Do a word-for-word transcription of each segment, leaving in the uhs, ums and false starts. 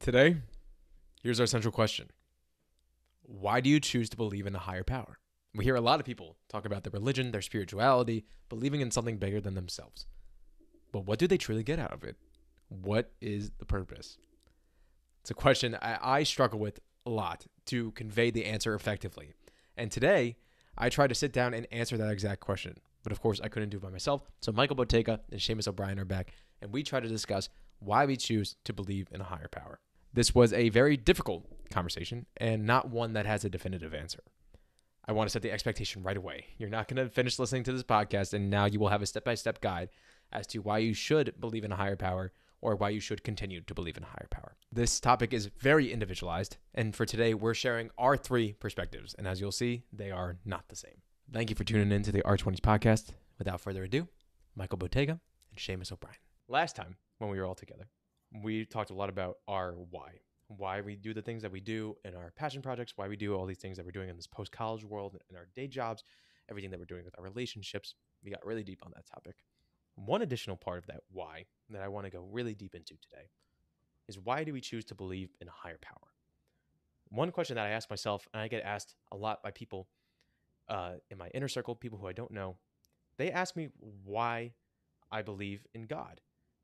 Today, here's our central question. Why do you choose to believe in a higher power? We hear a lot of people talk about their religion, their spirituality, believing in something bigger than themselves. But what do they truly get out of it? What is the purpose? It's a question I, I struggle with a lot to convey the answer effectively. And today, I tried to sit down and answer that exact question. But of course, I couldn't do it by myself. So Michael Bottega and Seamus O'Brien are back, and we try to discuss why we choose to believe in a higher power. This was a very difficult conversation and not one that has a definitive answer. I want to set the expectation right away. You're not going to finish listening to this podcast and now you will have a step-by-step guide as to why you should believe in a higher power or why you should continue to believe in a higher power. This topic is very individualized, and for today, we're sharing our three perspectives, and as you'll see, they are not the same. Thank you for tuning in to the R twenties podcast. Without further ado, Michael Bottega and Seamus O'Brien. Last time, when we were all together, we talked a lot about our why, why we do the things that we do in our passion projects, why we do all these things that we're doing in this post-college world, in our day jobs, everything that we're doing with our relationships. We got really deep on that topic. One additional part of that why that I want to go really deep into today is, why do we choose to believe in a higher power? One question that I ask myself, and I get asked a lot by people uh, in my inner circle, people who I don't know, they ask me why I believe in God.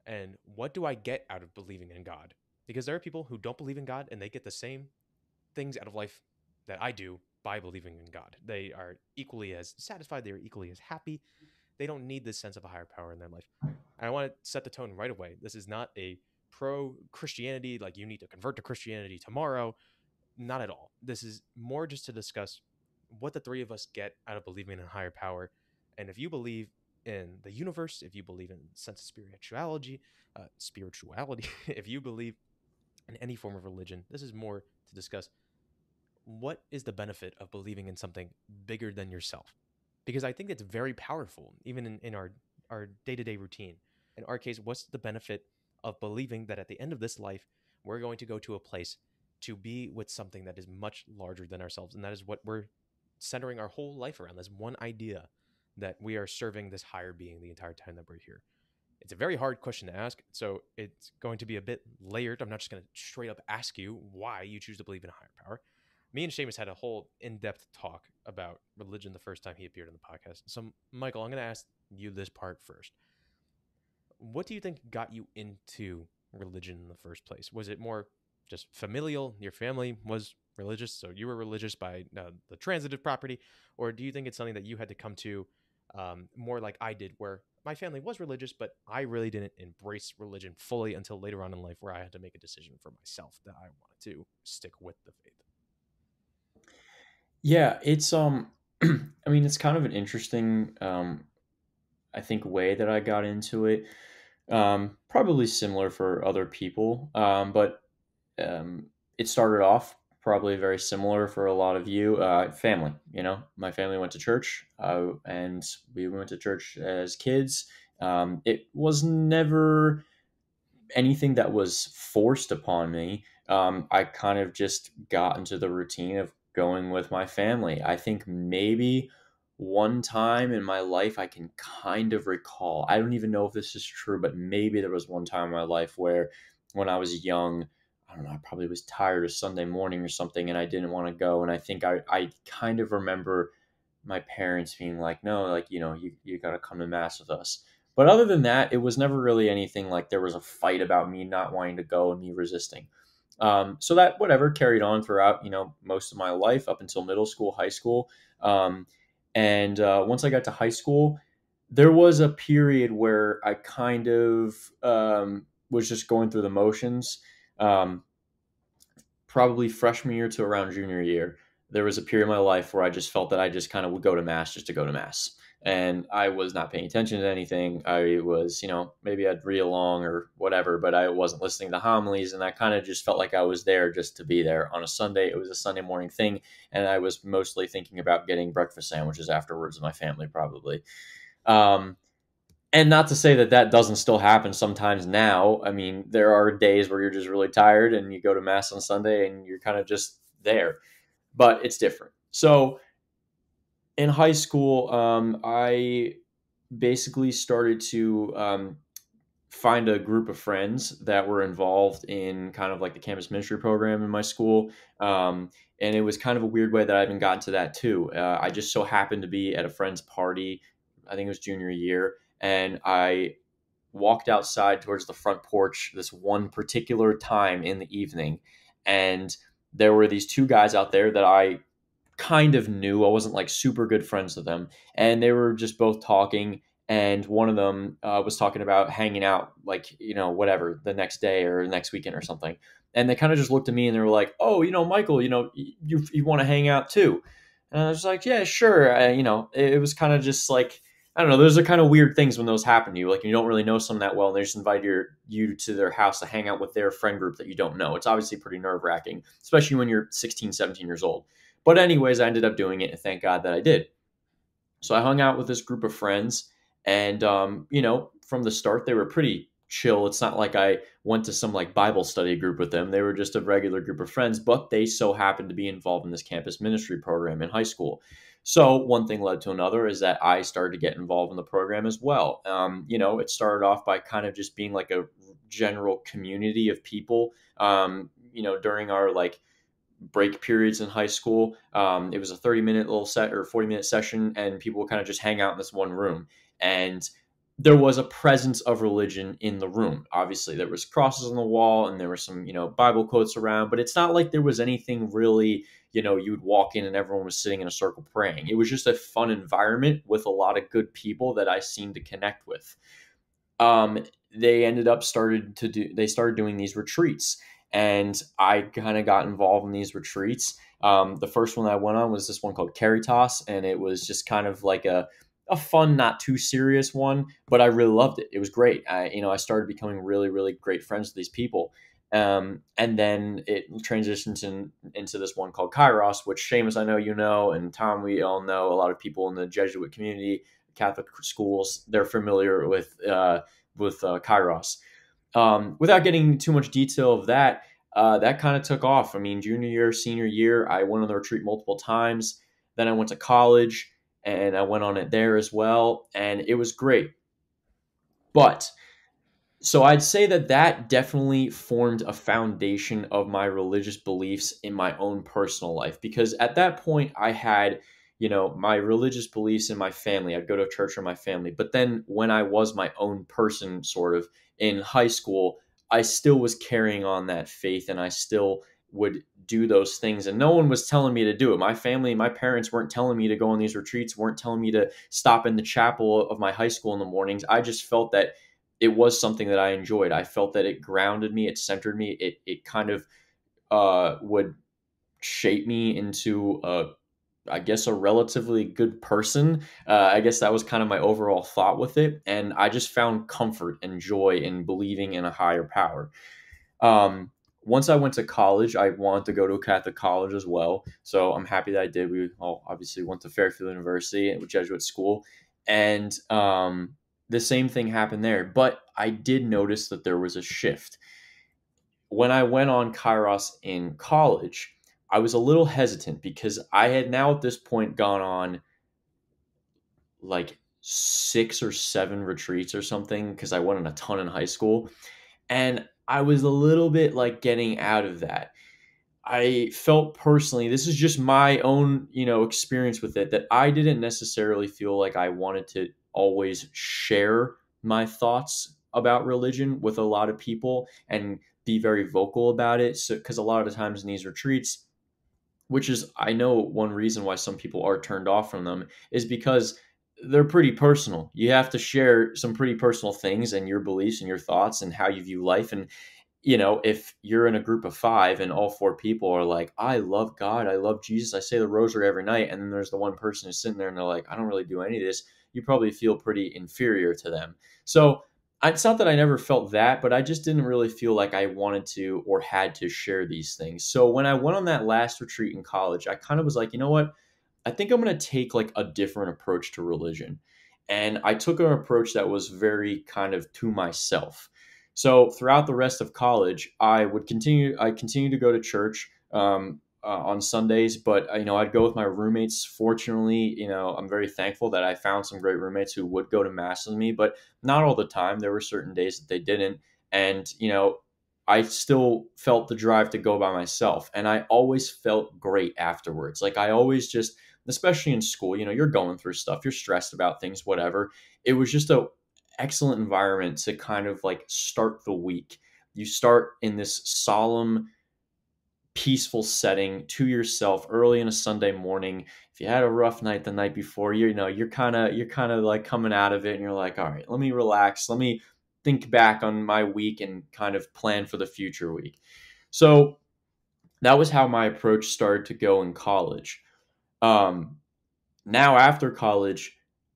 And what do I get out of believing in God? Because there are people who don't believe in God and they get the same things out of life that I do by believing in God. They are equally as satisfied. They are equally as happy. They don't need this sense of a higher power in their life. And I want to set the tone right away. This is not a pro-Christianity, like you need to convert to Christianity tomorrow. Not at all. This is more just to discuss what the three of us get out of believing in a higher power. And if you believe in the universe, if you believe in a sense of spirituality, uh, spirituality, if you believe in any form of religion, this is more to discuss what is the benefit of believing in something bigger than yourself. Because I think that's very powerful, even in, in our, our day-to-day routine. In our case, what's the benefit of believing that at the end of this life, we're going to go to a place to be with something that is much larger than ourselves? And that is what we're centering our whole life around, this one idea, that we are serving this higher being the entire time that we're here. It's a very hard question to ask, so it's going to be a bit layered. I'm not just going to straight up ask you why you choose to believe in a higher power. Me and Seamus had a whole in-depth talk about religion the first time he appeared on the podcast. So, Michael, I'm going to ask you this part first. What do you think got you into religion in the first place? Was it more just familial? Your family was religious, so you were religious by uh, the transitive property? Or do you think it's something that you had to come to Um, more like I did, where my family was religious, but I really didn't embrace religion fully until later on in life, where I had to make a decision for myself that I wanted to stick with the faith? Yeah, it's, um, I mean, it's kind of an interesting, um, I think, way that I got into it. Um, probably similar for other people, um, but um, it started off probably very similar for a lot of you. Uh, family, you know, my family went to church uh, and we went to church as kids. Um, it was never anything that was forced upon me. Um, I kind of just got into the routine of going with my family. I think maybe one time in my life I can kind of recall, I don't even know if this is true, but maybe there was one time in my life where, when I was young, I don't know, I probably was tired of Sunday morning or something and I didn't want to go. And I think I, I kind of remember my parents being like, no, like, you know, you, you got to come to mass with us. But other than that, it was never really anything like there was a fight about me not wanting to go and me resisting. Um, so that whatever carried on throughout, you know, most of my life up until middle school, high school. Um, and uh, once I got to high school, there was a period where I kind of um, was just going through the motions. Um, probably freshman year to around junior year, there was a period of my life where I just felt that I just kind of would go to mass just to go to mass. And I was not paying attention to anything. I was, you know, maybe I'd read along or whatever, but I wasn't listening to homilies. And I kind of just felt like I was there just to be there on a Sunday. It was a Sunday morning thing. And I was mostly thinking about getting breakfast sandwiches afterwards with my family, probably. Um, And not to say that that doesn't still happen sometimes now. I mean, there are days where you're just really tired and you go to mass on Sunday and you're kind of just there, but it's different. So in high school, um, I basically started to um, find a group of friends that were involved in kind of like the campus ministry program in my school. Um, and it was kind of a weird way that I even got into that too. Uh, I just so happened to be at a friend's party. I think it was junior year. And I walked outside towards the front porch this one particular time in the evening. And there were these two guys out there that I kind of knew. I wasn't like super good friends with them. And they were just both talking. And one of them uh, was talking about hanging out, like, you know, whatever, the next day or next weekend or something. And they kind of just looked at me and they were like, oh, you know, Michael, you know, you, you want to hang out too. And I was like, yeah, sure. I, you know, it, it was kind of just like, I don't know, those are kind of weird things when those happen to you. Like, you don't really know someone that well, and they just invite your, you to their house to hang out with their friend group that you don't know. It's obviously pretty nerve wracking, especially when you're sixteen, seventeen years old. But anyways, I ended up doing it, and thank God that I did. So I hung out with this group of friends. And, um, you know, from the start, they were pretty chill. It's not like I went to some like Bible study group with them. They were just a regular group of friends, but they so happened to be involved in this campus ministry program in high school. So one thing led to another is that I started to get involved in the program as well. Um, you know, it started off by kind of just being like a general community of people, um, you know, during our like break periods in high school. Um, it was a thirty minute little set or forty minute session, and people would kind of just hang out in this one room. And there was a presence of religion in the room. Obviously, there was crosses on the wall, and there were some, you know, Bible quotes around, but it's not like there was anything really, you know, you'd walk in and everyone was sitting in a circle praying. It was just a fun environment with a lot of good people that I seemed to connect with. Um, they ended up started to do, they started doing these retreats, and I kind of got involved in these retreats. Um, the first one that I went on was this one called Caritas, and it was just kind of like a, a fun, not too serious one, but I really loved it. It was great. I, you know, I started becoming really, really great friends with these people. Um, and then it transitioned in, into this one called Kairos, which Seamus, I know, you know, and Tom, we all know. A lot of people in the Jesuit community, Catholic schools, they're familiar with, uh, with, uh, Kairos. Um, without getting too much detail of that, uh, that kind of took off. I mean, junior year, senior year, I went on the retreat multiple times. Then I went to college, and I went on it there as well, and it was great. But so I'd say that that definitely formed a foundation of my religious beliefs in my own personal life, because at that point I had, you know, my religious beliefs in my family. I'd go to church with my family. But then when I was my own person, sort of in high school, I still was carrying on that faith, and I still would do those things, and no one was telling me to do it. My family, my parents weren't telling me to go on these retreats, weren't telling me to stop in the chapel of my high school in the mornings. I just felt that it was something that I enjoyed. I felt that it grounded me, it centered me, it it kind of uh, would shape me into a, I guess, a relatively good person. Uh, I guess that was kind of my overall thought with it, and I just found comfort and joy in believing in a higher power. Um, Once I went to college, I wanted to go to a Catholic college as well. So I'm happy that I did. We all obviously went to Fairfield University, a Jesuit school. And um, the same thing happened there. But I did notice that there was a shift. When I went on Kairos in college, I was a little hesitant because I had now at this point gone on like six or seven retreats or something, because I went on a ton in high school. And I was a little bit like getting out of that. I felt personally, this is just my own, you know, experience with it, that I didn't necessarily feel like I wanted to always share my thoughts about religion with a lot of people and be very vocal about it. So, because a lot of times in these retreats, which is, I know one reason why some people are turned off from them, is because they're pretty personal. You have to share some pretty personal things and your beliefs and your thoughts and how you view life. And, you know, if you're in a group of five and all four people are like, I love God, I love Jesus, I say the rosary every night, and then there's the one person who's sitting there and they're like, I don't really do any of this, you probably feel pretty inferior to them. So it's not that I never felt that, but I just didn't really feel like I wanted to or had to share these things. So when I went on that last retreat in college, I kind of was like, you know what? I think I'm going to take like a different approach to religion. And I took an approach that was very kind of to myself. So throughout the rest of college, I would continue, I continued to go to church. Um, uh, on Sundays, but you know, I'd go with my roommates. Fortunately, you know, I'm very thankful that I found some great roommates who would go to mass with me, but not all the time. There were certain days that they didn't. And, you know, I still felt the drive to go by myself, and I always felt great afterwards. Like I always just, especially in school, you know, you're going through stuff, you're stressed about things, whatever. It was just a excellent environment to kind of like start the week. You start in this solemn, peaceful setting to yourself early in a Sunday morning. If you had a rough night the night before, you know, you're kind of, you're kind of like coming out of it and you're like, all right, let me relax. Let me think back on my week and kind of plan for the future week. So that was how my approach started to go in college. Um, now after college,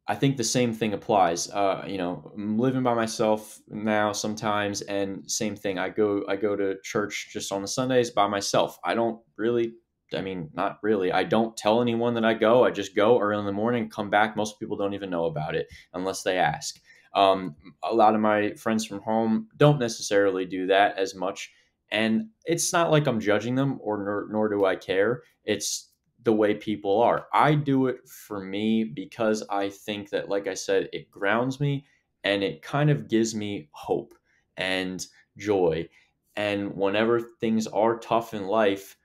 I think the same thing applies. Uh, you know, I'm living by myself now sometimes, and same thing. I go, I go to church just on the Sundays by myself. I don't really, I mean, not really. I don't tell anyone that I go. I just go early in the morning, come back. Most people don't even know about it unless they ask. Um, a lot of my friends from home don't necessarily do that as much. And it's not like I'm judging them, or nor, nor do I care. It's the way people are. I do it for me because I think that, like I said, it grounds me and it kind of gives me hope and joy. And whenever things are tough in life,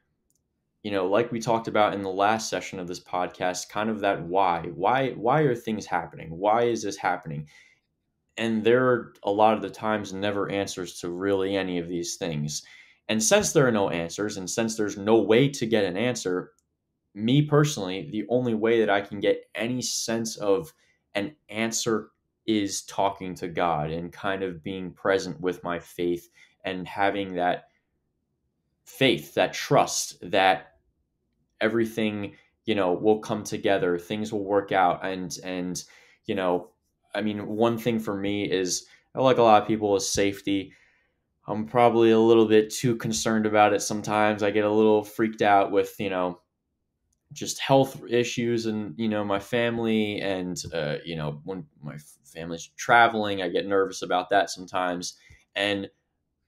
you know, like we talked about in the last session of this podcast, kind of that why, why, why are things happening? Why is this happening? And there are a lot of the times never answers to really any of these things. And since there are no answers, and since there's no way to get an answer, me personally, the only way that I can get any sense of an answer is talking to God and kind of being present with my faith and having that faith, that trust that everything, you know, will come together, things will work out. And, and, you know, I mean, one thing for me is, like a lot of people, is safety. I'm probably a little bit too concerned about it sometimes. I get a little freaked out with, you know, just health issues and, you know, my family and, uh, you know, when my family's traveling, I get nervous about that sometimes. And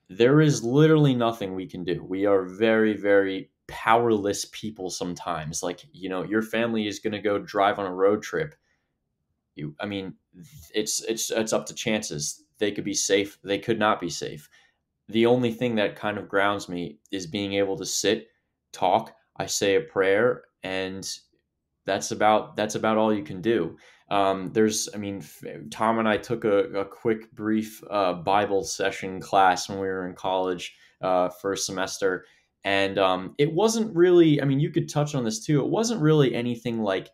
there is literally nothing we can do. We are very, very powerless people sometimes. Like, you know, your family is going to go drive on a road trip. You, I mean, it's, it's, it's up to chances. They could be safe. They could not be safe. The only thing that kind of grounds me is being able to sit, talk, I say a prayer, and that's about, that's about all you can do. Um, there's, I mean, Tom and I took a, a quick, brief uh, Bible session class when we were in college uh, for a semester. And um, it wasn't really, I mean, you could touch on this too. It wasn't really anything like,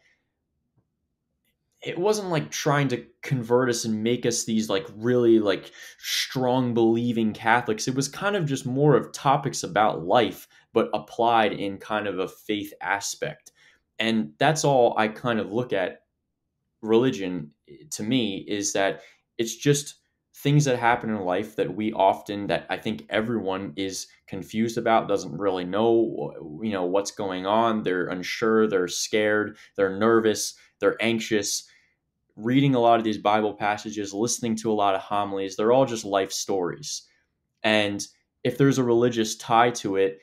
it wasn't like trying to convert us and make us these like really like strong believing Catholics. It was kind of just more of topics about life, but applied in kind of a faith aspect. And that's all I kind of look at religion to me, is that it's just things that happen in life that we often, that I think everyone is confused about, doesn't really know, you know, what's going on. They're unsure, they're scared, they're nervous, they're anxious. Reading a lot of these Bible passages, listening to a lot of homilies, they're all just life stories. And if there's a religious tie to it,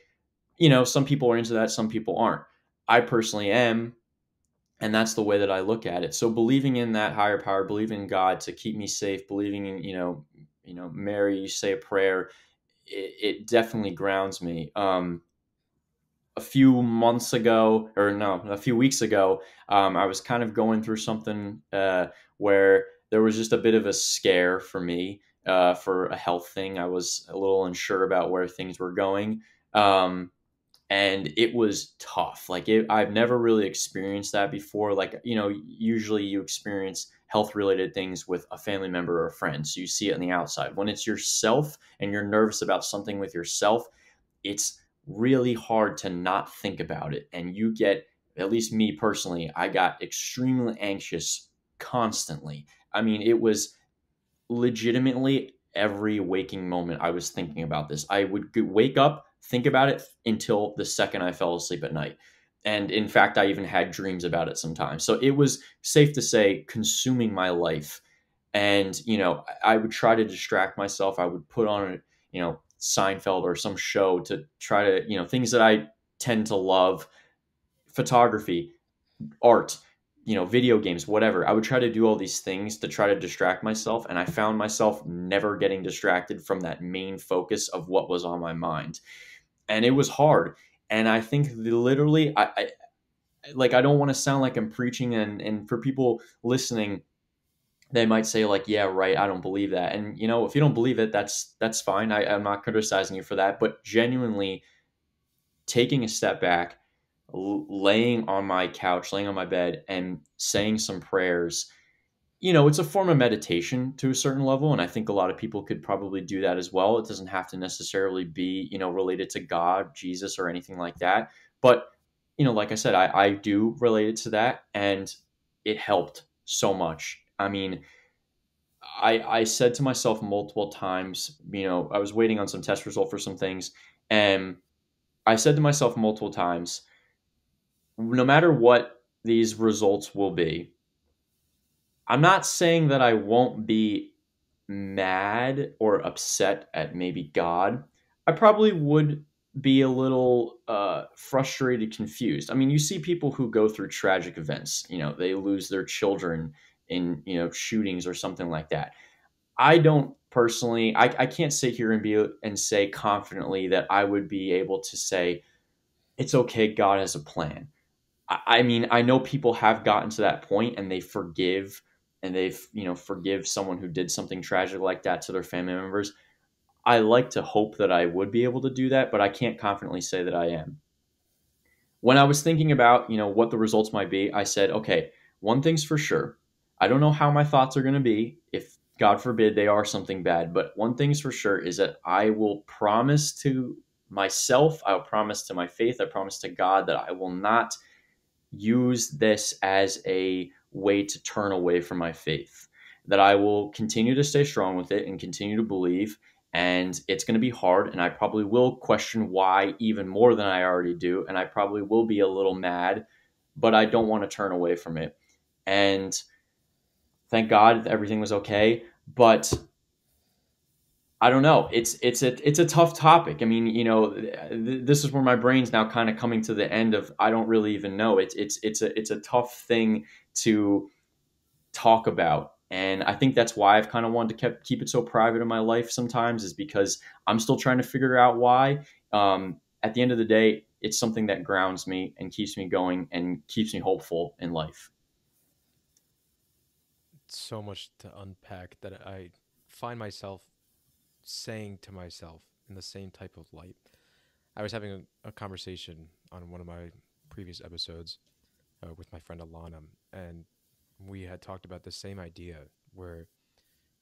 you know, some people are into that, some people aren't. I personally am, and that's the way that I look at it. So believing in that higher power, believing in God to keep me safe, believing in, you know, you know, Mary, you say a prayer, it, it definitely grounds me. Um, a few months ago, or no, a few weeks ago, um, I was kind of going through something uh, where there was just a bit of a scare for me uh, for a health thing. I was a little unsure about where things were going. Um, And it was tough. Like it, I've never really experienced that before. Like, you know, usually you experience health related things with a family member or a friend. So you see it on the outside. When it's yourself and you're nervous about something with yourself, it's really hard to not think about it. And you get, at least me personally, I got extremely anxious constantly. I mean, it was legitimately every waking moment I was thinking about this. I would wake up, think about it until the second I fell asleep at night. And in fact, I even had dreams about it sometimes. So it was, safe to say, consuming my life. And, you know, I would try to distract myself. I would put on, you know, Seinfeld or some show to try to, you know, things that I tend to love photography, art, you know, video games, whatever. I would try to do all these things to try to distract myself. And I found myself never getting distracted from that main focus of what was on my mind. And it was hard. And I think literally, I, I like, I don't want to sound like I'm preaching, and, and for people listening, they might say like, yeah, right, I don't believe that. And you know, if you don't believe it, that's, that's fine. I, I'm not criticizing you for that, but genuinely taking a step back, laying on my couch, laying on my bed and saying some prayers, you know, it's a form of meditation to a certain level. And I think a lot of people could probably do that as well. It doesn't have to necessarily be, you know, related to God, Jesus, or anything like that. But, you know, like I said, I, I do relate it to that, and it helped so much. I mean, I, I said to myself multiple times, you know, I was waiting on some test result for some things. And I said to myself multiple times, no matter what these results will be, I'm not saying that I won't be mad or upset at maybe God. I probably would be a little uh, frustrated, confused. I mean, you see people who go through tragic events, you know, they lose their children in, you know, shootings or something like that. I don't personally, I, I can't sit here and be and say confidently that I would be able to say, it's okay, God has a plan. I mean, I know people have gotten to that point and they forgive and they've, you know, forgive someone who did something tragic like that to their family members. I like to hope that I would be able to do that, but I can't confidently say that I am. When I was thinking about, you know, what the results might be, I said, okay, one thing's for sure. I don't know how my thoughts are going to be if, God forbid, they are something bad, but one thing's for sure is that I will promise to myself, I'll promise to my faith, I promise to God that I will not use this as a way to turn away from my faith, that I will continue to stay strong with it and continue to believe. And it's going to be hard. And I probably will question why even more than I already do. And I probably will be a little mad, but I don't want to turn away from it. And thank God everything was okay. But I don't know. It's, it's a, it's a tough topic. I mean, you know, th this is where my brain's now kind of coming to the end of, I don't really even know. It's, it's, it's a, it's a tough thing to talk about. And I think that's why I've kind of wanted to keep, keep it so private in my life sometimes, is because I'm still trying to figure out why. Um, at the end of the day, it's something that grounds me and keeps me going and keeps me hopeful in life. It's so much to unpack that I find myself saying to myself in the same type of light. I was having a, a conversation on one of my previous episodes uh, with my friend Alana, and we had talked about the same idea where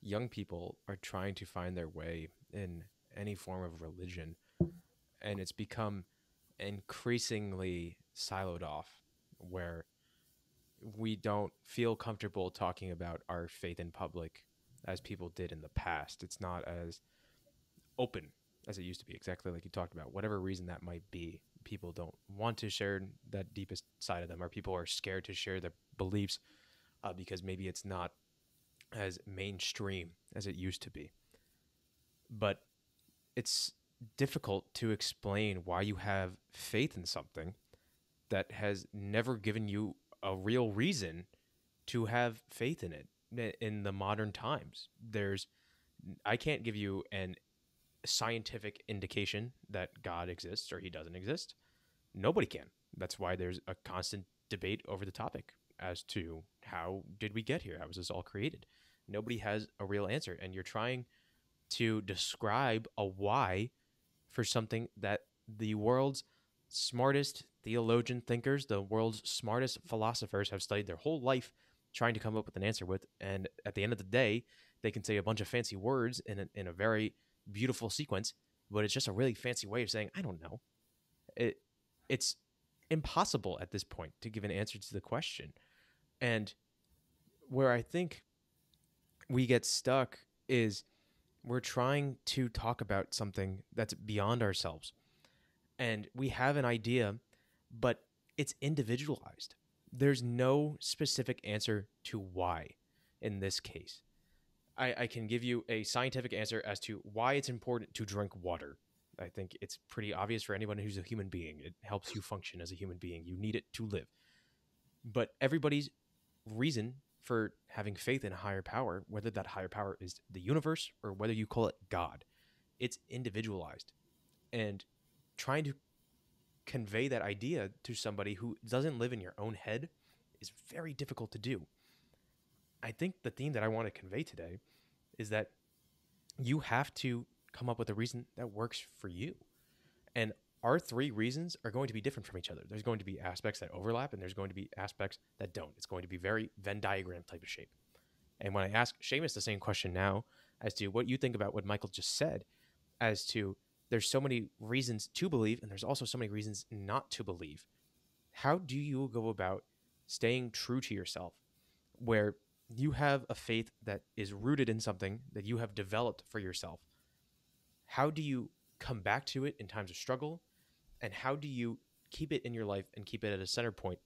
young people are trying to find their way in any form of religion, and it's become increasingly siloed off, where we don't feel comfortable talking about our faith in public as people did in the past. It's not as open as it used to be, exactly like you talked about. Whatever reason that might be, people don't want to share that deepest side of them, or people are scared to share their beliefs uh, because maybe it's not as mainstream as it used to be. But it's difficult to explain why you have faith in something that has never given you a real reason to have faith in it. In the modern times, there's, I can't give you an scientific indication that God exists or he doesn't exist. Nobody can. That's why there's a constant debate over the topic as to how did we get here? How was this all created? Nobody has a real answer. And you're trying to describe a why for something that the world's smartest theologian thinkers, the world's smartest philosophers have studied their whole life trying to come up with an answer with, and at the end of the day, they can say a bunch of fancy words in a, in a very beautiful sequence, but it's just a really fancy way of saying, I don't know. It, it's impossible at this point to give an answer to the question. And where I think we get stuck is we're trying to talk about something that's beyond ourselves. And we have an idea, but it's individualized. There's no specific answer to why in this case. I, I can give you a scientific answer as to why it's important to drink water. I think it's pretty obvious for anyone who's a human being. It helps you function as a human being. You need it to live. But everybody's reason for having faith in a higher power, whether that higher power is the universe or whether you call it God, it's individualized. And trying to convey that idea to somebody who doesn't live in your own head is very difficult to do. I think the theme that I want to convey today is that you have to come up with a reason that works for you. And our three reasons are going to be different from each other. There's going to be aspects that overlap, and there's going to be aspects that don't. It's going to be very Venn diagram type of shape. And when I ask Seamus the same question now as to what you think about what Michael just said, as to there's so many reasons to believe, and there's also so many reasons not to believe. How do you go about staying true to yourself where you have a faith that is rooted in something that you have developed for yourself? How do you come back to it in times of struggle? And how do you keep it in your life and keep it at a center point?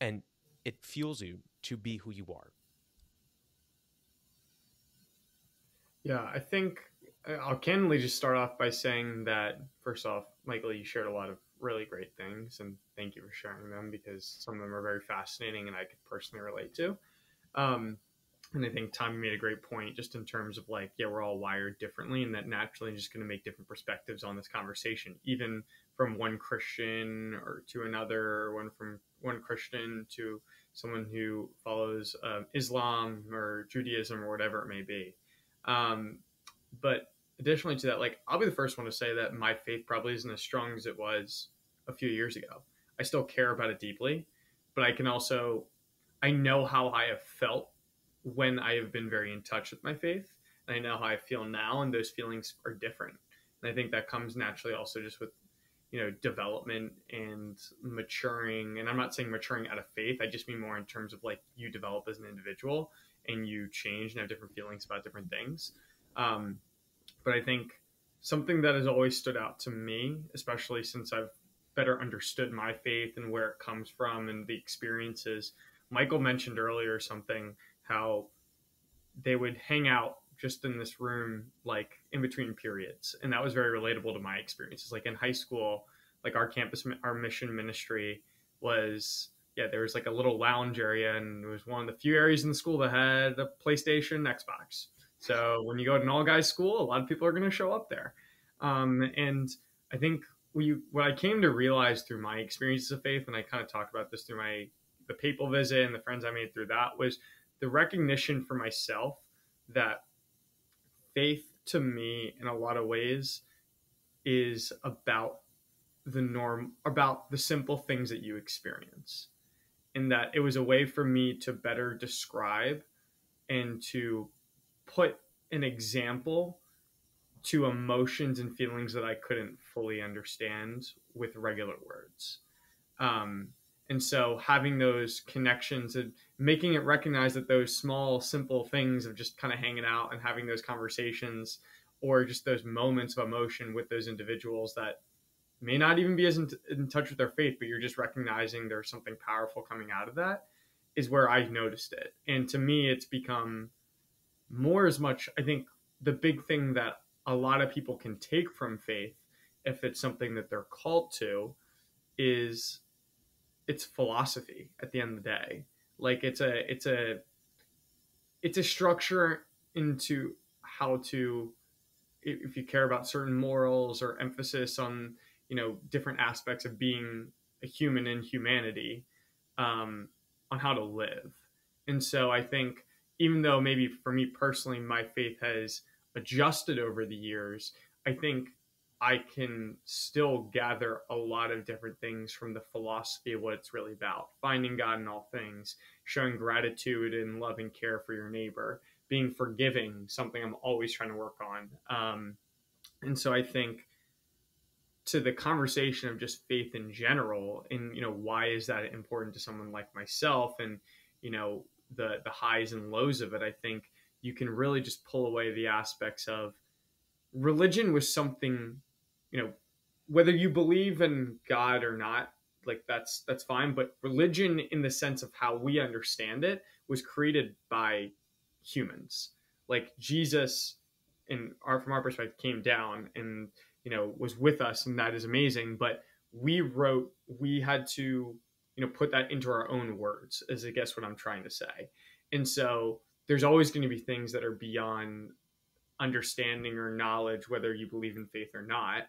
And it fuels you to be who you are. Yeah, I think I'll candidly just start off by saying that, first off, Michael, you shared a lot of really great things, and thank you for sharing them, because some of them are very fascinating and I could personally relate to. Um, and I think Tommy made a great point just in terms of like, yeah, we're all wired differently, and that naturally is just going to make different perspectives on this conversation, even from one Christian or to another, or one from one Christian to someone who follows um, Islam or Judaism or whatever it may be. Um, but additionally to that, like, I'll be the first one to say that my faith probably isn't as strong as it was a few years ago. I still care about it deeply, but I can also, I know how I have felt when I have been very in touch with my faith, and I know how I feel now, and those feelings are different. And I think that comes naturally also just with, you know, development and maturing. And I'm not saying maturing out of faith. I just mean more in terms of like you develop as an individual and you change and have different feelings about different things. Um, but I think something that has always stood out to me, especially since I've better understood my faith and where it comes from and the experiences, Michael mentioned earlier something, how they would hang out just in this room, like in between periods. And that was very relatable to my experiences. Like in high school, like our campus, our mission ministry was, yeah, there was like a little lounge area, and it was one of the few areas in the school that had a PlayStation, Xbox. So when you go to an all guys school, a lot of people are going to show up there. Um, and I think we, what I came to realize through my experiences of faith, and I kind of talk about this through my, the papal visit and the friends I made through that, was the recognition for myself that faith to me in a lot of ways is about the norm, about the simple things that you experience. And that it was a way for me to better describe and to put an example to emotions and feelings that I couldn't fully understand with regular words. Um, And so having those connections and making it recognize that those small, simple things of just kind of hanging out and having those conversations, or just those moments of emotion with those individuals that may not even be as in, in touch with their faith, but you're just recognizing there's something powerful coming out of that, is where I've noticed it. And to me, it's become more as much, I think, the big thing that a lot of people can take from faith, if it's something that they're called to, is it's philosophy at the end of the day. Like it's a, it's a, it's a structure into how to, if you care about certain morals or emphasis on, you know, different aspects of being a human in humanity, um, on how to live. And so I think, even though maybe for me personally, my faith has adjusted over the years, I think I can still gather a lot of different things from the philosophy of what it's really about. Finding God in all things, showing gratitude and love and care for your neighbor, being forgiving, something I'm always trying to work on. Um, and so I think to the conversation of just faith in general, and, you know, why is that important to someone like myself, and, you know, the, the highs and lows of it, I think you can really just pull away the aspects of religion was something, you know, whether you believe in God or not, like that's, that's fine. But religion in the sense of how we understand it was created by humans. Like Jesus, in our, from our perspective, came down and you know, was with us, and that is amazing. But we wrote, we had to, you know, put that into our own words, is I guess what I'm trying to say. And so there's always going to be things that are beyond understanding or knowledge, whether you believe in faith or not.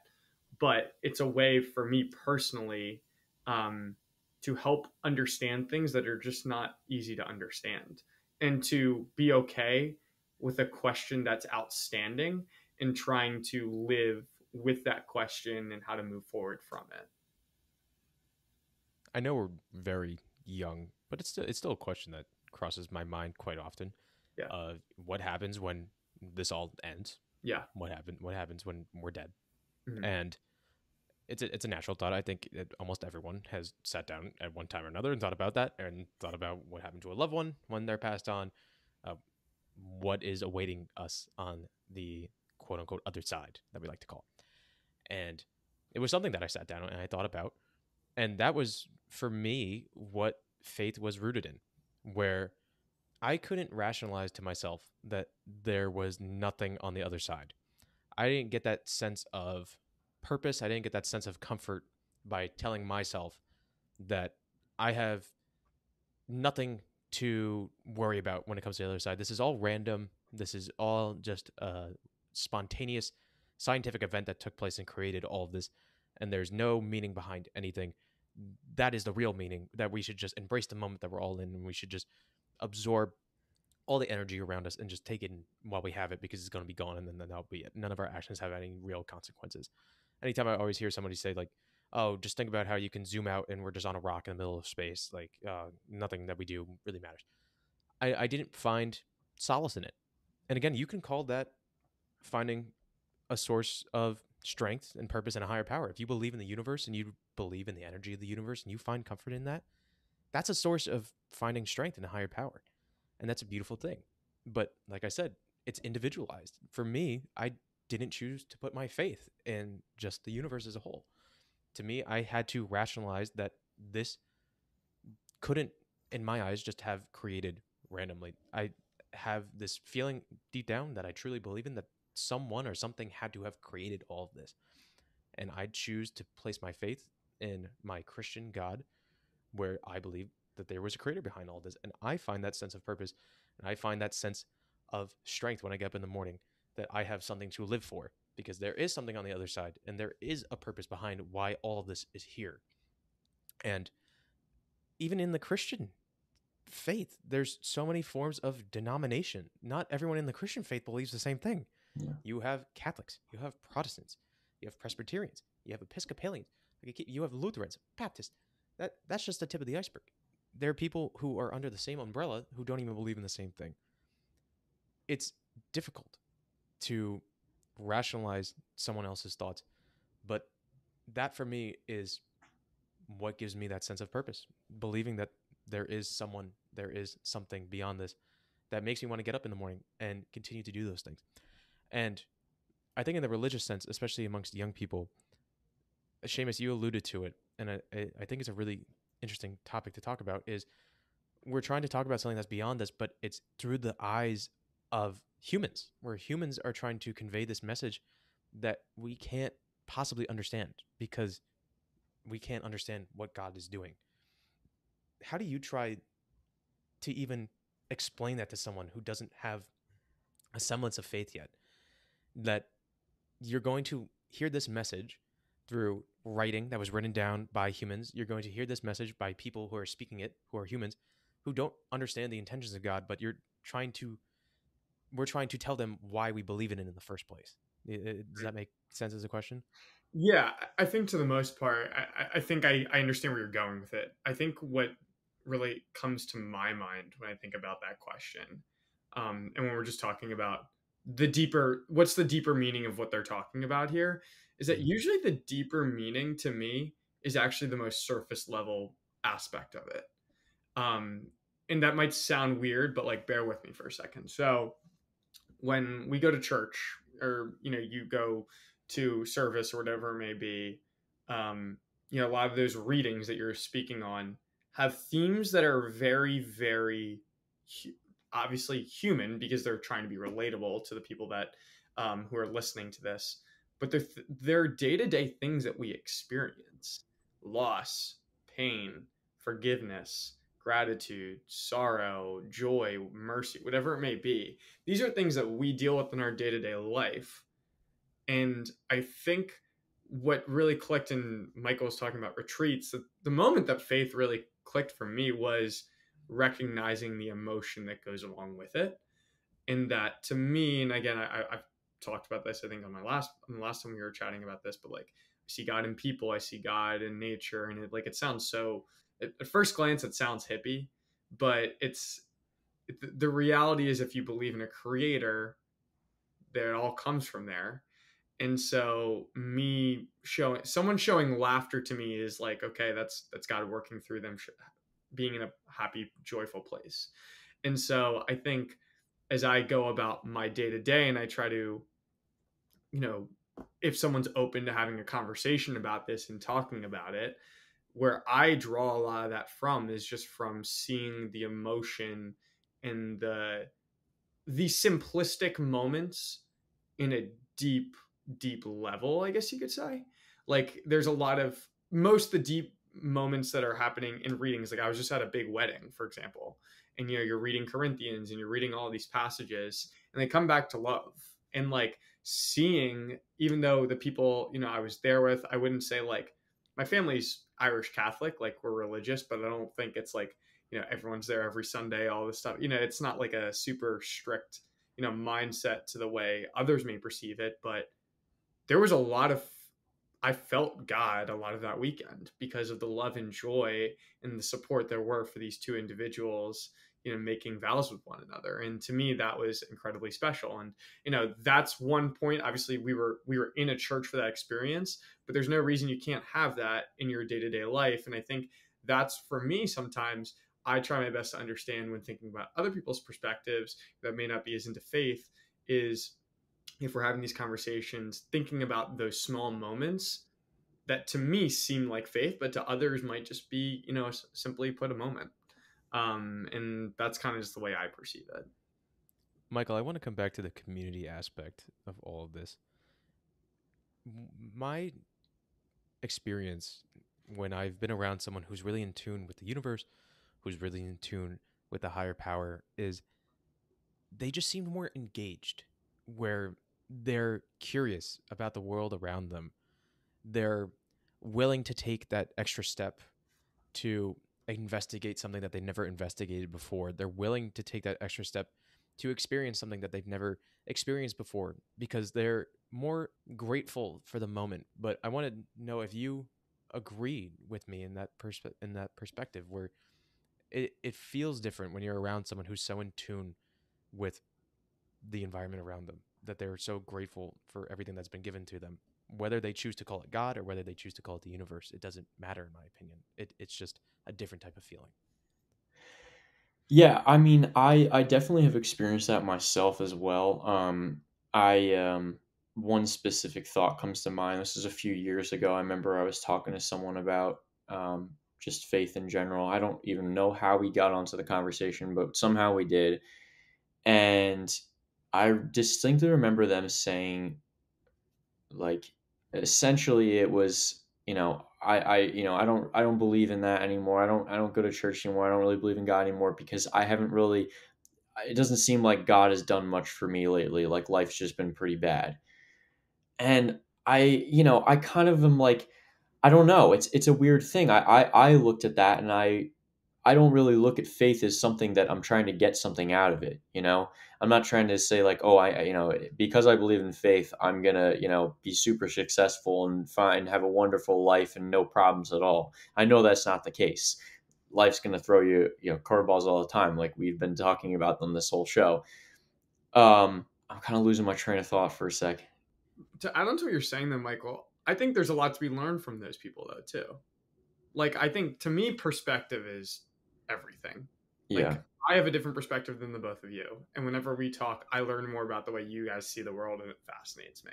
But it's a way for me personally um, to help understand things that are just not easy to understand, and to be okay with a question that's outstanding and trying to live with that question and how to move forward from it. I know we're very young, but it's still, it's still a question that crosses my mind quite often. Yeah. Uh, what happens when this all ends? Yeah. What happen, What happens when we're dead? Mm-hmm. And it's a, it's a natural thought. I think that almost everyone has sat down at one time or another and thought about that, and thought about what happened to a loved one when they're passed on. Uh, what is awaiting us on the quote unquote other side that we like to call it. And it was something that I sat down and I thought about. And that was, for me, what faith was rooted in, where I couldn't rationalize to myself that there was nothing on the other side. I didn't get that sense of purpose. I didn't get that sense of comfort by telling myself that I have nothing to worry about when it comes to the other side. This is all random. This is all just a spontaneous scientific event that took place and created all of this. And there's no meaning behind anything. That is the real meaning, that we should just embrace the moment that we're all in, and we should just absorb all the energy around us and just take it in while we have it, because it's going to be gone, and then that'll be it. None of our actions have any real consequences. Anytime I always hear somebody say, like, oh, just think about how you can zoom out and we're just on a rock in the middle of space. Like, uh, nothing that we do really matters. I, I didn't find solace in it. And again, you can call that finding a source of strength and purpose and a higher power. If you believe in the universe and you believe in the energy of the universe and you find comfort in that, that's a source of finding strength and a higher power. And that's a beautiful thing. But like I said, it's individualized. For me, I didn't choose to put my faith in just the universe as a whole. To me, I had to rationalize that this couldn't, in my eyes, just have created randomly. I have this feeling deep down that I truly believe in, that someone or something had to have created all of this. And I choose to place my faith in my Christian God, where I believe that there was a creator behind all this. And I find that sense of purpose, and I find that sense of strength when I get up in the morning, that I have something to live for, because there is something on the other side, and there is a purpose behind why all of this is here. And even in the Christian faith, there's so many forms of denomination. Not everyone in the Christian faith believes the same thing. Yeah. You have Catholics, you have Protestants, you have Presbyterians, you have Episcopalians, you have Lutherans, Baptists. That, that's just the tip of the iceberg. There are people who are under the same umbrella who don't even believe in the same thing. It's difficult to rationalize someone else's thoughts, but that for me is what gives me that sense of purpose, believing that there is someone, there is something beyond this that makes me want to get up in the morning and continue to do those things. And I think in the religious sense, especially amongst young people, Seamus, you alluded to it, and I, I think it's a really interesting topic to talk about, is we're trying to talk about something that's beyond us, but it's through the eyes of humans, where humans are trying to convey this message that we can't possibly understand, because we can't understand what God is doing. How do you try to even explain that to someone who doesn't have a semblance of faith yet? That you're going to hear this message through writing that was written down by humans. You're going to hear this message by people who are speaking it, who are humans, who don't understand the intentions of God, but you're trying to, we're trying to tell them why we believe in it in the first place. Does that make sense as a question? Yeah, I think to the most part, I, I think I, I understand where you're going with it. I think what really comes to my mind when I think about that question, um, and when we're just talking about the deeper, what's the deeper meaning of what they're talking about here, is that usually the deeper meaning to me is actually the most surface level aspect of it. Um, and that might sound weird, but like, bear with me for a second. So when we go to church, or, you know, you go to service or whatever it may be, um, you know, a lot of those readings that you're speaking on have themes that are very, very huge. Obviously human, because they're trying to be relatable to the people that um, who are listening to this, but they're, th- they're day-to-day things that we experience. Loss, pain, forgiveness, gratitude, sorrow, joy, mercy, whatever it may be. These are things that we deal with in our day-to-day life. And I think what really clicked, and Michael was talking about retreats, the, the moment that faith really clicked for me was recognizing the emotion that goes along with it. And that, to me, and again, I, I've talked about this, I think on my last, on the last time we were chatting about this, but like, I see God in people, I see God in nature. And it, like, it sounds so, at, at first glance, it sounds hippie, but it's, it, the reality is if you believe in a creator, that it all comes from there. And so me showing, someone showing laughter to me is like, okay, that's, that's God working through them, being in a happy, joyful place. And so I think as I go about my day to day and I try to, you know, if someone's open to having a conversation about this and talking about it, where I draw a lot of that from is just from seeing the emotion and the, the simplistic moments in a deep, deep level, I guess you could say. Like, there's a lot of, most of the deep moments that are happening in readings. Like, I was just at a big wedding, for example, and, you know, you're reading Corinthians and you're reading all these passages and they come back to love. And like, seeing, even though the people, you know, I was there with, I wouldn't say, like, my family's Irish Catholic, like, we're religious, but I don't think it's like, you know, everyone's there every Sunday, all this stuff, you know, it's not like a super strict, you know, mindset to the way others may perceive it. But there was a lot of, I felt God a lot of that weekend because of the love and joy and the support there were for these two individuals, you know, making vows with one another. And to me, that was incredibly special. And, you know, that's one point. Obviously, we were we were in a church for that experience, but there's no reason you can't have that in your day-to-day life. And I think that's, for me, sometimes I try my best to understand when thinking about other people's perspectives that may not be as into faith is, if we're having these conversations, thinking about those small moments that to me seem like faith, but to others might just be, you know, simply put, a moment. Um, and that's kind of just the way I perceive it. Michael, I want to come back to the community aspect of all of this. My experience when I've been around someone who's really in tune with the universe, who's really in tune with the higher power, is they just seem more engaged, where they're curious about the world around them. They're willing to take that extra step to investigate something that they never investigated before. They're willing to take that extra step to experience something that they've never experienced before because they're more grateful for the moment. But I want to know if you agree with me in that persp- in that perspective, where it, it feels different when you're around someone who's so in tune with the environment around them, that they're so grateful for everything that's been given to them, whether they choose to call it God or whether they choose to call it the universe. It doesn't matter, in my opinion. It, it's just a different type of feeling. Yeah. I mean, I, I definitely have experienced that myself as well. Um, I, um, one specific thought comes to mind. This is a few years ago. I remember I was talking to someone about, um, just faith in general. I don't even know how we got onto the conversation, but somehow we did. And I distinctly remember them saying, like, essentially it was, you know, I, I, you know, I don't, I don't believe in that anymore. I don't, I don't go to church anymore. I don't really believe in God anymore because I haven't really, it doesn't seem like God has done much for me lately. Like, life's just been pretty bad. And I, you know, I kind of am like, I don't know. It's, it's a weird thing. I, I, I looked at that and I, I don't really look at faith as something that I'm trying to get something out of it. You know, I'm not trying to say like, oh, I, you know, because I believe in faith, I'm going to, you know, be super successful and find, have a wonderful life and no problems at all. I know that's not the case. Life's going to throw you, you know, curveballs all the time. Like we've been talking about them this whole show. Um, I'm kind of losing my train of thought for a sec. To add on to what you're saying though, Michael, I think there's a lot to be learned from those people though, too. Like, I think to me, perspective is everything. Like, yeah. I have a different perspective than the both of you. And whenever we talk, I learn more about the way you guys see the world and it fascinates me.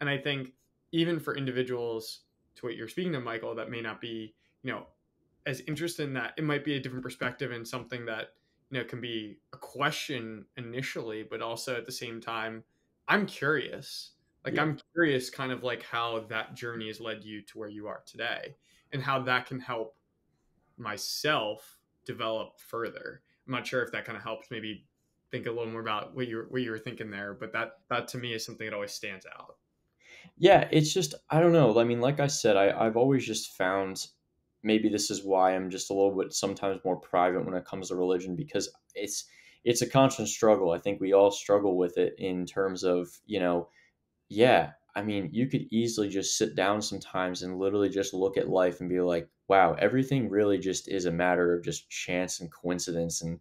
And I think even for individuals, to what you're speaking to, Michael, that may not be, you know, as interested in that, it might be a different perspective and something that, you know, can be a question initially, but also at the same time, I'm curious. Like, yeah. I'm curious kind of like how that journey has led you to where you are today and how that can help myself develop further. I'm not sure if that kind of helps maybe think a little more about what you were, what you were thinking there, but that, that to me is something that always stands out. Yeah, it's just, I don't know. I mean, like I said, I, I've always just found, maybe this is why I'm just a little bit sometimes more private when it comes to religion, because it's, it's a constant struggle. I think we all struggle with it in terms of, you know, yeah, I mean, you could easily just sit down sometimes and literally just look at life and be like, wow, everything really just is a matter of just chance and coincidence, and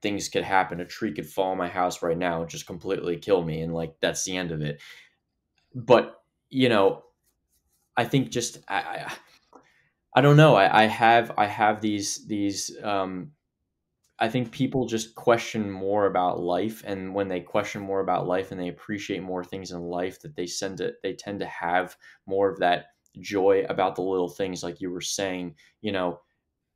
things could happen. A tree could fall on my house right now and just completely kill me. And like, that's the end of it. But, you know, I think just, I, I, I don't know. I, I have, I have these, these, um, I think people just question more about life, and when they question more about life and they appreciate more things in life, that they send to, they tend to have more of that joy about the little things. Like you were saying, you know,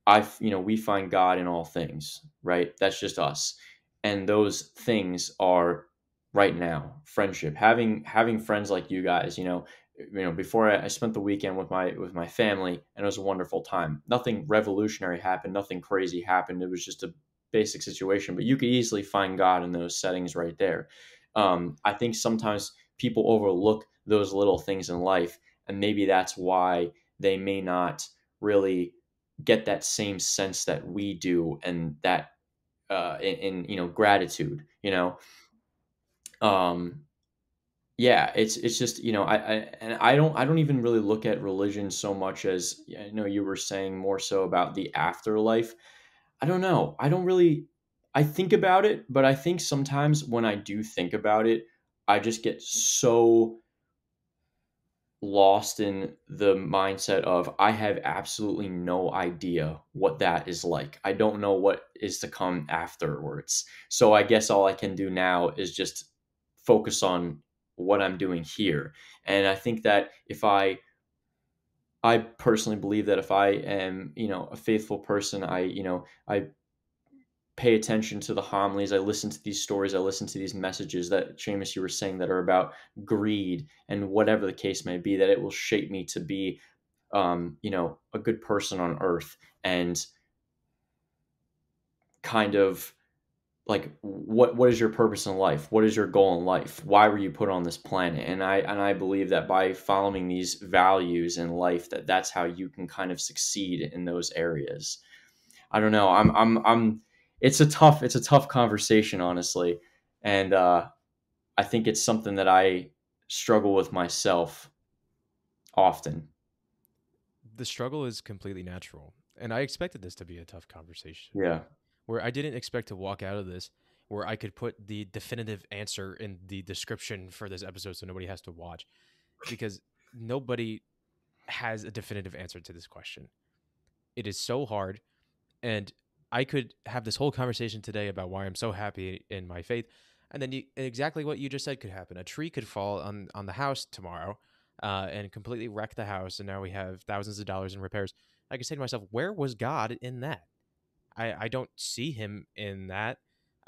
I, you know, we find God in all things, right? That's just us. And those things are right now, friendship, having, having friends like you guys, you know, you know, before I, I spent the weekend with my, with my family, and it was a wonderful time. Nothing revolutionary happened. Nothing crazy happened. It was just a basic situation, but you could easily find God in those settings right there. Um, I think sometimes people overlook those little things in life, and maybe that's why they may not really get that same sense that we do, and that uh, in, in you know, gratitude, you know. Um, yeah, it's it's just, you know, I, I and I don't I don't even really look at religion so much as, you know, you were saying more so about the afterlife. I don't know. I don't really, I think about it, but I think sometimes when I do think about it, I just get so lost in the mindset of, I have absolutely no idea what that is like. I don't know what is to come afterwards. So I guess all I can do now is just focus on what I'm doing here. And I think that if I I personally believe that if I am, you know, a faithful person, I, you know, I pay attention to the homilies, I listen to these stories, I listen to these messages that, Seamus, you were saying, that are about greed and whatever the case may be, that it will shape me to be, um, you know, a good person on earth, and kind of like, what, what is your purpose in life? What is your goal in life? Why were you put on this planet? And I, and I believe that by following these values in life, that that's how you can kind of succeed in those areas. I don't know. I'm, I'm, I'm, it's a tough, it's a tough conversation, honestly. And, uh, I think it's something that I struggle with myself often. The struggle is completely natural. And I expected this to be a tough conversation. Yeah. Where I didn't expect to walk out of this, where I could put the definitive answer in the description for this episode so nobody has to watch, because nobody has a definitive answer to this question. It is so hard, and I could have this whole conversation today about why I'm so happy in my faith, and then you, exactly what you just said could happen. A tree could fall on, on the house tomorrow uh, and completely wreck the house, and now we have thousands of dollars in repairs. I could say to myself, where was God in that? I, I don't see him in that.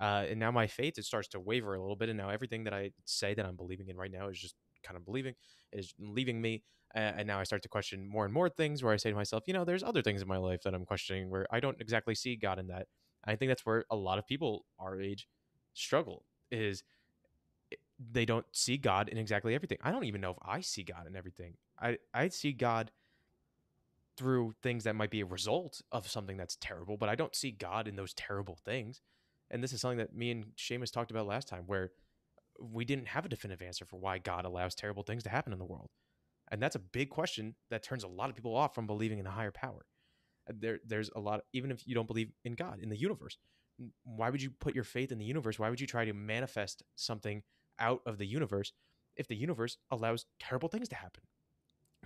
Uh, and now my faith, it starts to waver a little bit. And now everything that I say that I'm believing in right now is just kind of believing, is leaving me. Uh, and now I start to question more and more things, where I say to myself, you know, there's other things in my life that I'm questioning, where I don't exactly see God in that. I think that's where a lot of people our age struggle, is they don't see God in exactly everything. I don't even know if I see God in everything. I, I see God through things that might be a result of something that's terrible, but I don't see God in those terrible things. And this is something that me and Seamus talked about last time, where we didn't have a definitive answer for why God allows terrible things to happen in the world. And that's a big question that turns a lot of people off from believing in a higher power. There, there's a lot, even if you don't believe in God, in the universe, why would you put your faith in the universe? Why would you try to manifest something out of the universe if the universe allows terrible things to happen?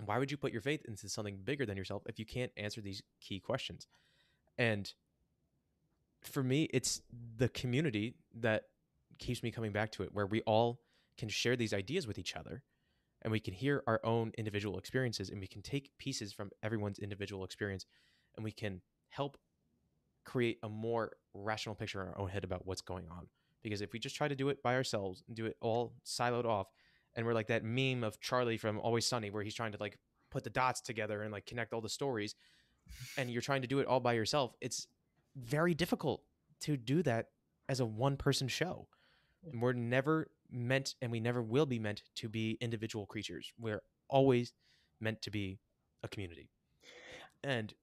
Why would you put your faith into something bigger than yourself if you can't answer these key questions? And for me, it's the community that keeps me coming back to it, where we all can share these ideas with each other, and we can hear our own individual experiences, and we can take pieces from everyone's individual experience, and we can help create a more rational picture in our own head about what's going on. Because if we just try to do it by ourselves and do it all siloed off, And we're like that meme of Charlie from Always Sunny, where he's trying to like put the dots together and like connect all the stories, and you're trying to do it all by yourself. It's very difficult to do that as a one person show. And we're never meant, and we never will be meant to be individual creatures. We're always meant to be a community. And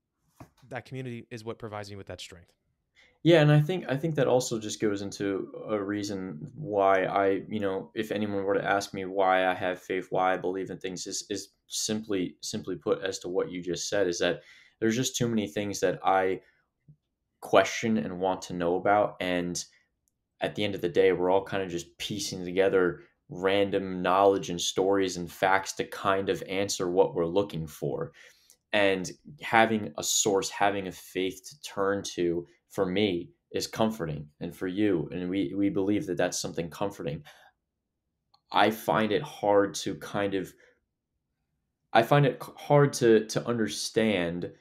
that community is what provides me with that strength. Yeah, and I think I think that also just goes into a reason why I, you know, if anyone were to ask me why I have faith, why I believe in things, is is simply simply put as to what you just said, is that there's just too many things that I question and want to know about. And at the end of the day, we're all kind of just piecing together random knowledge and stories and facts to kind of answer what we're looking for. And having a source, having a faith to turn to, for me, is comforting, and for you, and we we believe that that's something comforting. I find it hard to kind of, I find it hard to to understand. I'm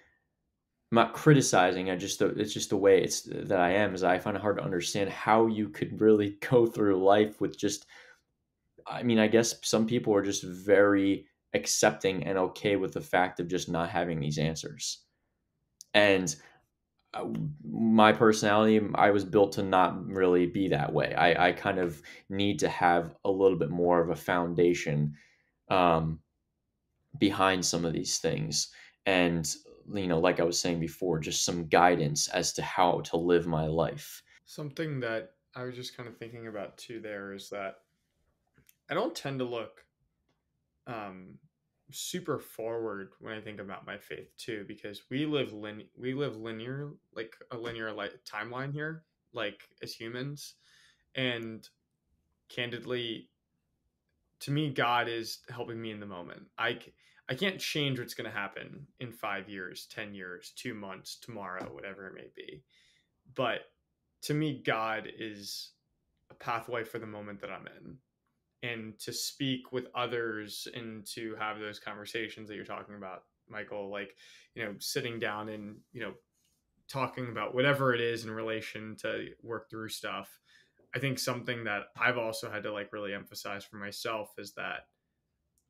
not criticizing. I just it's just the way it's that I am. Is I find it hard to understand how you could really go through life with just. I mean, I guess some people are just very accepting and okay with the fact of just not having these answers, and. My personality, I was built to not really be that way. I, I kind of need to have a little bit more of a foundation um, behind some of these things. And, you know, like I was saying before, just some guidance as to how to live my life. Something that I was just kind of thinking about too there is that I don't tend to look um, super forward when I think about my faith too, because we live lin we live linear, like a linear like timeline here, like as humans. And candidly, to me, God is helping me in the moment. I, I can't change what's going to happen in five years, ten years, two months, tomorrow, whatever it may be. But to me, God is a pathway for the moment that I'm in. And to speak with others and to have those conversations that you're talking about, Michael, like, you know, sitting down and, you know, talking about whatever it is in relation to work through stuff. I think something that I've also had to like really emphasize for myself is that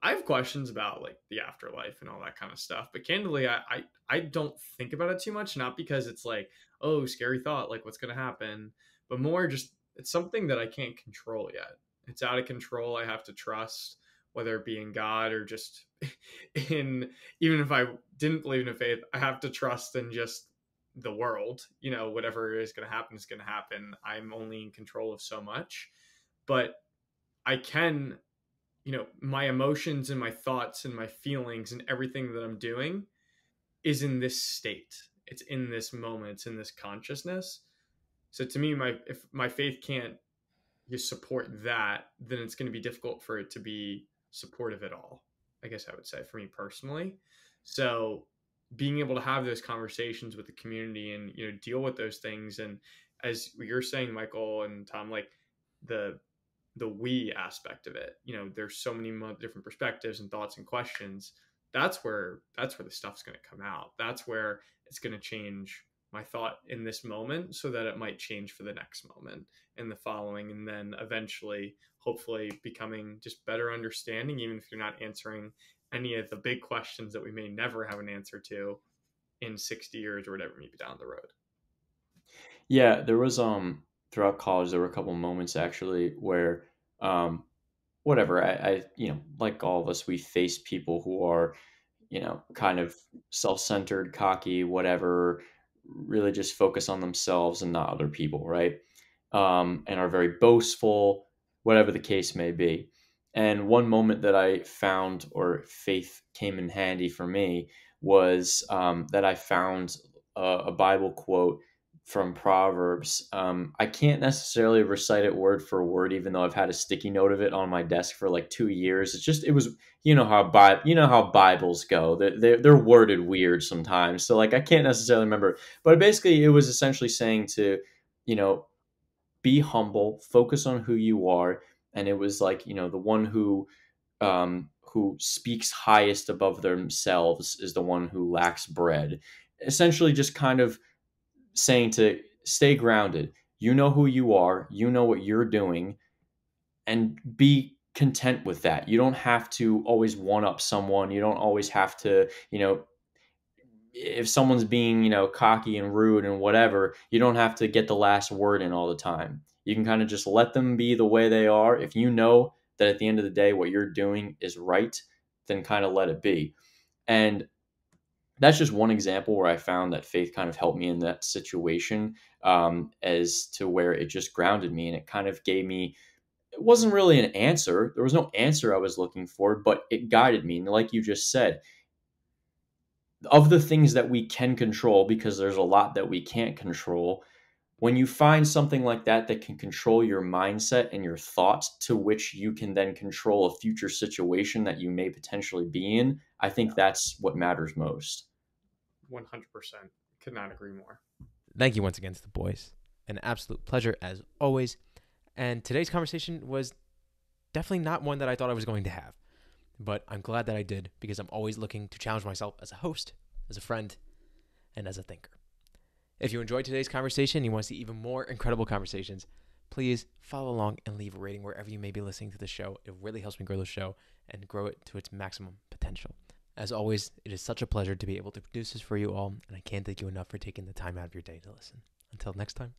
I have questions about like the afterlife and all that kind of stuff. But candidly, I I, I don't think about it too much, not because it's like, oh, scary thought, like what's going to happen, but more just it's something that I can't control yet. It's out of control. I have to trust, whether it be in God or just in, even if I didn't believe in faith, I have to trust in just the world, you know, whatever is going to happen is going to happen. I'm only in control of so much, but I can, you know, my emotions and my thoughts and my feelings and everything that I'm doing is in this state. It's in this moment. It's in this consciousness. So to me, my, if my faith can't, you support that, then it's going to be difficult for it to be supportive at all, I guess I would say, for me personally. So being able to have those conversations with the community and, you know, deal with those things. And as you're saying, Michael and Tom, like the, the we aspect of it, you know, there's so many different perspectives and thoughts and questions. That's where, that's where the stuff's going to come out. That's where it's going to change my thought in this moment so that it might change for the next moment and the following, and then eventually hopefully becoming just better understanding, even if you're not answering any of the big questions that we may never have an answer to in sixty years or whatever, maybe down the road. Yeah, there was um throughout college there were a couple of moments actually where um whatever I, I you know, like all of us, we face people who are, you know, kind of self-centered, cocky, whatever, really just focus on themselves and not other people, right? Um, and are very boastful, whatever the case may be. And one moment that I found, or faith came in handy for me, was um, that I found a, a Bible quote from Proverbs. Um, I can't necessarily recite it word for word, even though I've had a sticky note of it on my desk for like two years. It's just, it was, you know how Bi- you know how Bibles go. They're, they're, they're worded weird sometimes. So like, I can't necessarily remember, but basically it was essentially saying to, you know, be humble, focus on who you are. And it was like, you know, the one who, um, who speaks highest above themselves is the one who lacks bread. Essentially just kind of saying to stay grounded. You know who you are, you know what you're doing, and be content with that. You don't have to always one-up someone. You don't always have to, you know, if someone's being, you know, cocky and rude and whatever, you don't have to get the last word in all the time. You can kind of just let them be the way they are. If you know that at the end of the day, what you're doing is right, then kind of let it be. And that's just one example where I found that faith kind of helped me in that situation, um, as to where it just grounded me. And it kind of gave me, it wasn't really an answer. There was no answer I was looking for, but it guided me. And like you just said, of the things that we can control, because there's a lot that we can't control, when you find something like that that can control your mindset and your thoughts, to which you can then control a future situation that you may potentially be in, I think that's what matters most. one hundred percent. Could not agree more. Thank you once again to the boys. An absolute pleasure as always. And today's conversation was definitely not one that I thought I was going to have, but I'm glad that I did, because I'm always looking to challenge myself as a host, as a friend, and as a thinker. If you enjoyed today's conversation and you want to see even more incredible conversations, please follow along and leave a rating wherever you may be listening to the show. It really helps me grow the show and grow it to its maximum potential. As always, it is such a pleasure to be able to produce this for you all, and I can't thank you enough for taking the time out of your day to listen. Until next time.